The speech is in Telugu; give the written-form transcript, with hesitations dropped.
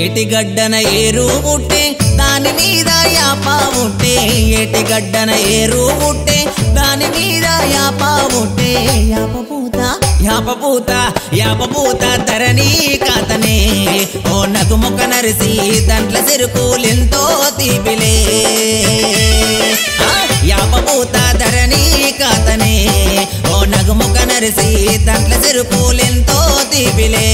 ఏటిగడ్డన ఏరువు ఉంటే దాని మీద యాపా ఉంటే ఏటిగడ్డన ఏరువు ఉంటే దాని మీద యాపా ఉంటే యాపపూత యాపపూత యాపపూత ధరణి కాతనే ఓ నగుముక నరిసి దంట్ల సిరుకులెంతో తీపిలే యాపపూత ధరణి కాతనే ఓ నగుముక నరిసి దంట్ల సిరుకులెంతో తీపిలే।